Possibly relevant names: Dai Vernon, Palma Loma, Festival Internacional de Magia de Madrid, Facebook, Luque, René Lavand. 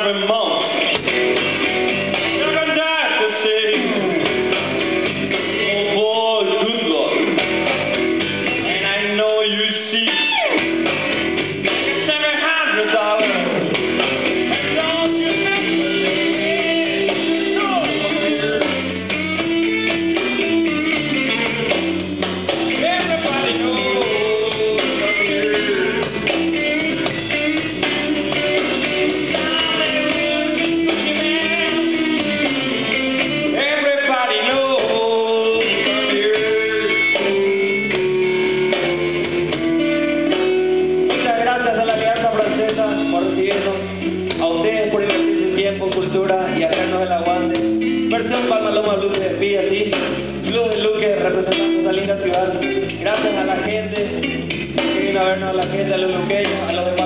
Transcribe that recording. every month. You're gonna die for the city. Oh boy, good luck. And I know you see it's every $100. And don't you think it's true? Everybody knows. A ustedes por invertir su tiempo, cultura y hacernos el aguante. Versión Palma Loma, Luz de Pía, sí, Luz de Luque, representando esta linda ciudad. Gracias a la gente que vino a vernos, a la gente, a los luqueños, a los demás.